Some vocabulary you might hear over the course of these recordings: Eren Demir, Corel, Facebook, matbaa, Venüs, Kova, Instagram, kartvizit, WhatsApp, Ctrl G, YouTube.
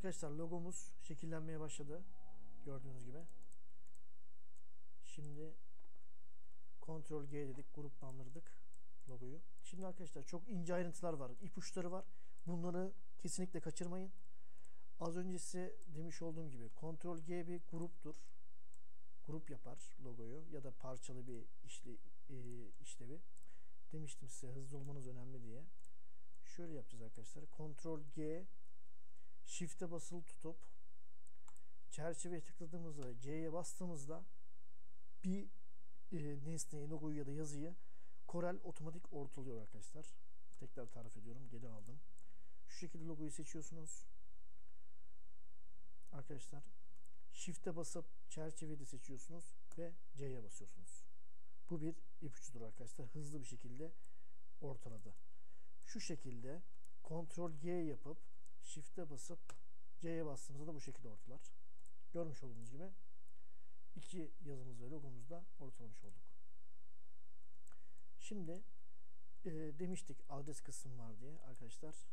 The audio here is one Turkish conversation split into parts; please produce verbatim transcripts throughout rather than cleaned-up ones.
Arkadaşlar logomuz şekillenmeye başladı. Gördüğünüz gibi. Şimdi Ctrl G dedik, gruplandırdık logoyu. Şimdi arkadaşlar çok ince ayrıntılar var, ipuçları var. Bunları kesinlikle kaçırmayın. Az önce size demiş olduğum gibi Ctrl G bir gruptur. Grup yapar logoyu ya da parçalı bir işle, e, işlevi. Demiştim size hızlı olmanız önemli diye. Şöyle yapacağız arkadaşlar. Ctrl G Shift'e basılı tutup çerçeveye tıkladığımızda, C'ye bastığımızda bir e, nesneyi, logoyu ya da yazıyı Corel otomatik ortalıyor arkadaşlar. Tekrar tarif ediyorum. Geri aldım. Şu şekilde logoyu seçiyorsunuz. Arkadaşlar Shift'e basıp çerçeveyi de seçiyorsunuz ve C'ye basıyorsunuz. Bu bir ipucudur arkadaşlar. Hızlı bir şekilde ortaladı. Şu şekilde Ctrl G yapıp Shift'e basıp C'ye bastığımızda da bu şekilde ortalar. Görmüş olduğunuz gibi iki yazımız ve logomuzu da ortalamış olduk. Şimdi e, demiştik adres kısmı var diye arkadaşlar.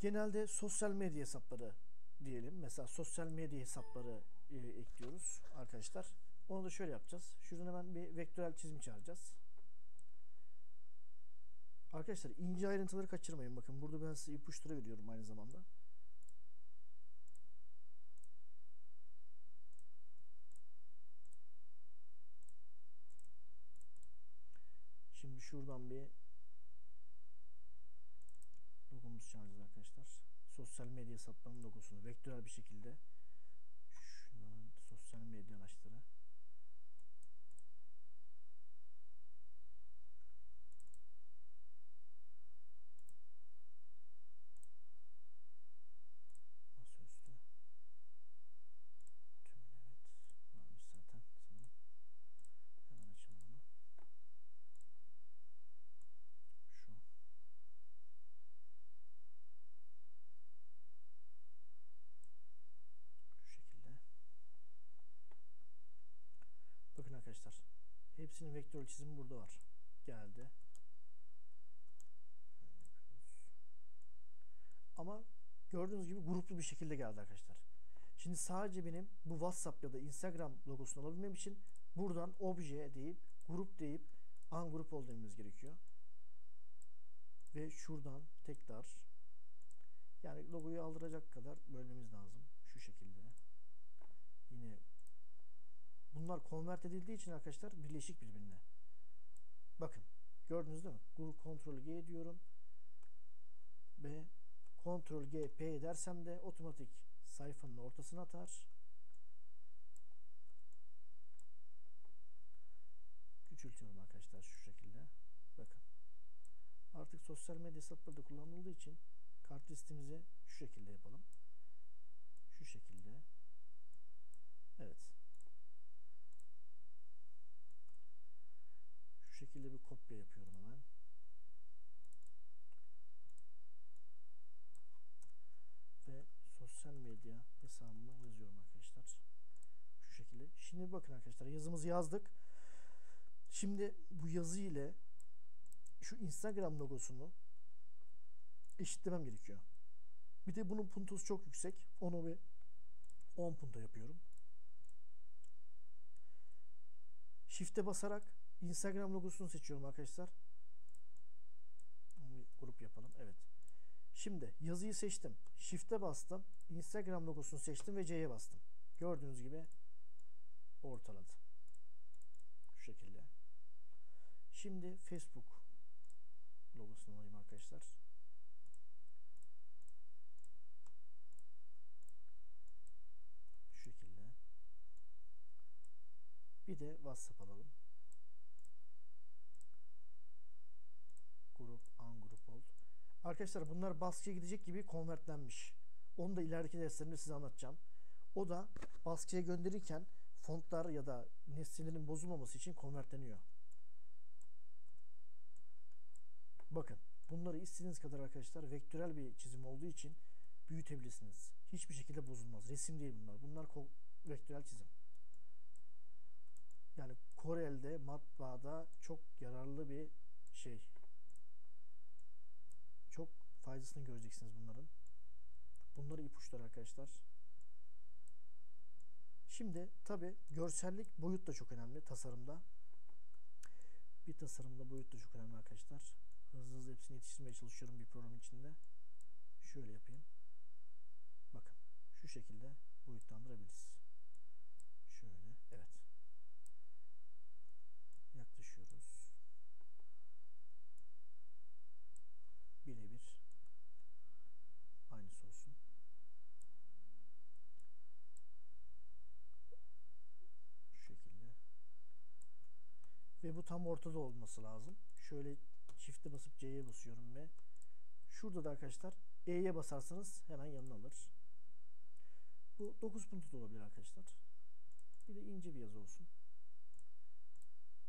Genelde sosyal medya hesapları diyelim. Mesela sosyal medya hesapları e, ekliyoruz arkadaşlar. Onu da şöyle yapacağız. Şuradan hemen bir vektörel çizim çağıracağız. Arkadaşlar ince ayrıntıları kaçırmayın. Bakın burada ben size ipuçları veriyorum aynı zamanda. Şimdi şuradan bir logomuz çağıracağız arkadaşlar. Sosyal medya hesaplarının logosunu vektörel bir şekilde şunların sosyal medya araçları. Arkadaşlar hepsinin vektörel çizimi burada var. Geldi. Ama gördüğünüz gibi gruplu bir şekilde geldi arkadaşlar. Şimdi sadece benim bu WhatsApp ya da Instagram logosunu alabilmem için buradan obje deyip grup deyip ungroup ol dememiz gerekiyor. Ve şuradan tekrar yani logoyu aldıracak kadar bölmemiz lazım. Şu şekilde. Yine bunlar konvert edildiği için arkadaşlar birleşik birbirine. Bakın gördünüz değil mi? Grup Ctrl G diyorum. Ve Ctrl G P dersem de otomatik sayfanın ortasına atar. Küçültüyorum arkadaşlar şu şekilde. Bakın. Artık sosyal medya hesapları da kullanıldığı için kart listimizi şu şekilde yapalım. Şu şekilde. Evet. Şu şekilde bir kopya yapıyorum hemen. Ve sosyal medya hesabıma yazıyorum arkadaşlar. Şu şekilde. Şimdi bakın arkadaşlar yazımızı yazdık. Şimdi bu yazı ile şu Instagram logosunu eşitlemem gerekiyor. Bir de bunun puntosu çok yüksek. Onu bir on punto yapıyorum. Shift'e basarak Instagram logosunu seçiyorum arkadaşlar. Bir grup yapalım. Evet. Şimdi yazıyı seçtim. Shift'e bastım. Instagram logosunu seçtim ve C'ye bastım. Gördüğünüz gibi ortaladı. Şu şekilde. Şimdi Facebook logosunu alayım arkadaşlar. Şu şekilde. Bir de WhatsApp alalım. Grup, ungroup oldu. Arkadaşlar bunlar baskıya gidecek gibi konvertlenmiş. Onu da ileriki derslerimde size anlatacağım. O da baskıya gönderirken fontlar ya da nesnelerin bozulmaması için konvertleniyor. Bakın bunları istediğiniz kadar arkadaşlar vektörel bir çizim olduğu için büyütebilirsiniz. Hiçbir şekilde bozulmaz. Resim değil bunlar. Bunlar vektörel çizim. Yani Corel'de, matbaada çok yararlı bir şey. Çok faydasını göreceksiniz bunların. Bunları ipuçları arkadaşlar. Şimdi tabi görsellik, boyut da çok önemli tasarımda. Bir tasarımda boyut da çok önemli arkadaşlar. Hızlı hızlı hepsini yetiştirmeye çalışıyorum bir program içinde. Şöyle yapayım. Bakın şu şekilde boyutlandırabiliriz. Şöyle, evet. Yaklaşıyoruz. Birebir aynısı olsun. Şu şekilde. Ve bu tam ortada olması lazım. Şöyle çifte basıp C'ye basıyorum ve şurada da arkadaşlar E'ye basarsanız hemen yanına alır. Bu dokuz puntu olabilir arkadaşlar. Bir de ince bir yazı olsun.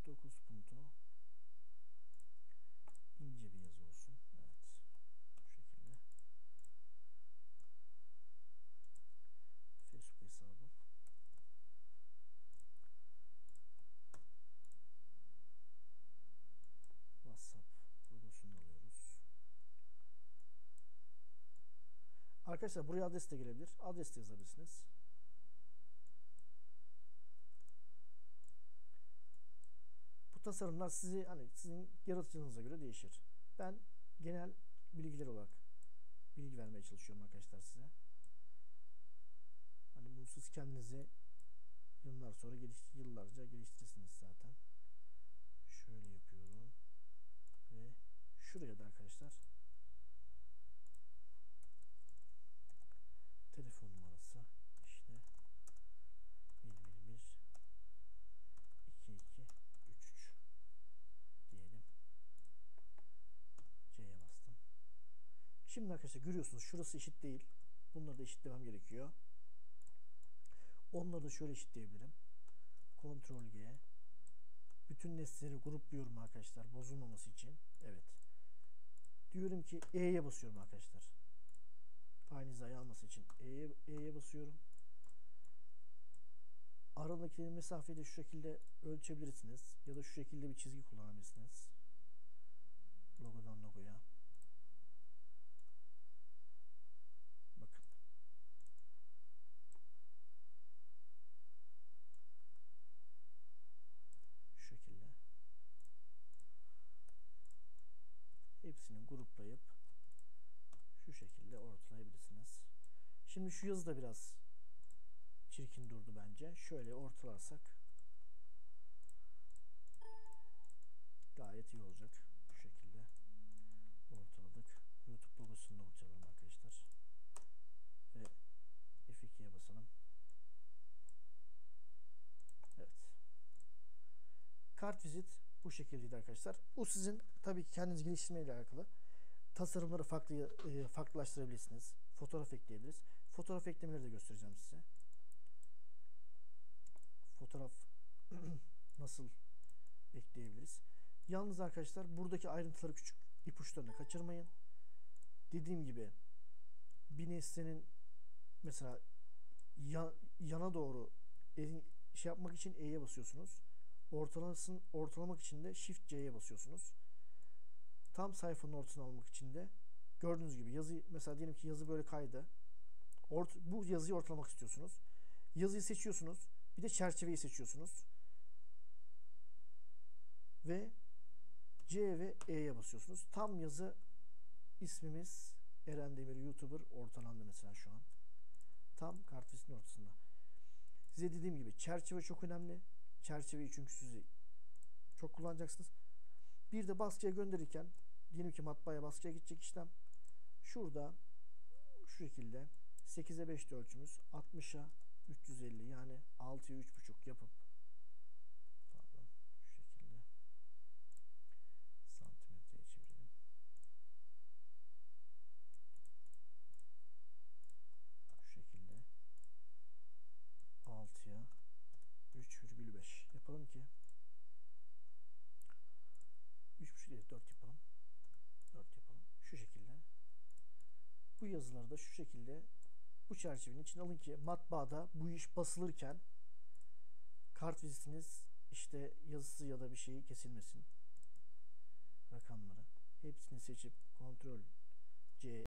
dokuz puntu ince bir yazı olsun. Evet. Bu şekilde. Facebook hesabı. WhatsApp logosunu alıyoruz. Arkadaşlar buraya adres de gelebilir. Adres de yazabilirsiniz. Bu tasarımlar sizi hani sizin yaratıcılığınıza göre değişir. Ben genel bilgiler olarak bilgi vermeye çalışıyorum arkadaşlar size. Hani bunu siz kendinize yıllar sonra geliş, yıllarca geliştirirsiniz zaten. Şöyle yapıyorum. Ve şuraya da arkadaşlar telefon numarası işte bir bir bir iki iki üç üç diyelim. C'ye bastım. Şimdi arkadaşlar görüyorsunuz şurası eşit değil. Bunları da eşitlemem gerekiyor. Onları da şöyle eşitleyebilirim. Ctrl G. Bütün nesneleri grupluyorum arkadaşlar bozulmaması için. Evet. Diyorum ki E'ye basıyorum arkadaşlar. Aynı hizayı alması için E'ye E'ye basıyorum. Aradaki mesafeyi de şu şekilde ölçebilirsiniz. Ya da şu şekilde bir çizgi kullanabilirsiniz. Logodan logoya. Bakın. Şu şekilde. Hepsini gruplayıp şu şekilde ortalayabilirsiniz. Şimdi şu yazı da biraz çirkin durdu bence. Şöyle ortalarsak gayet iyi olacak. Bu şekilde ortaladık. YouTube logosunu da ortalayalım arkadaşlar. Ve F iki'ye basalım. Evet. Kartvizit bu şekildeydi arkadaşlar. Bu sizin tabii ki kendiniz geliştirmeyle alakalı. Tasarımları farklı e, farklılaştırabilirsiniz. Fotoğraf ekleyebiliriz. Fotoğraf eklemeleri de göstereceğim size. Fotoğraf nasıl ekleyebiliriz? Yalnız arkadaşlar buradaki ayrıntıları, küçük ipuçlarını kaçırmayın. Dediğim gibi bir nesnenin mesela yan, yana doğru şey yapmak için E'ye basıyorsunuz. Ortalamasını ortalamak için de Shift C'ye basıyorsunuz. Tam sayfanın ortasını almak için de gördüğünüz gibi yazı, mesela diyelim ki yazı böyle kaydı. Ort, bu yazıyı ortalamak istiyorsunuz. Yazıyı seçiyorsunuz. Bir de çerçeveyi seçiyorsunuz. Ve C ve E'ye basıyorsunuz. Tam yazı ismimiz Eren Demir YouTuber ortalandı mesela şu an. Tam kartvizin ortasında. Size dediğim gibi çerçeve çok önemli. Çerçeveyi çünkü sizi çok kullanacaksınız. Bir de baskıya gönderirken diyelim ki matbaaya baskıya gidecek işlem. Şurada şu şekilde sekize beşte ölçümüz altmışa üç yüz elli yani altıya üç buçuk yapıp pardon şu şekilde santimetreye çevirelim. Şu şekilde altıya üç virgül beş yapalım ki üç buçuk değil dört yapalım. dört yapalım. Şu şekilde. Bu yazıları da şu şekilde bu çerçevenin içine alın ki matbaada bu iş basılırken kartvizitiniz işte yazısı ya da bir şeyi kesilmesin. Rakamları. Hepsini seçip Ctrl C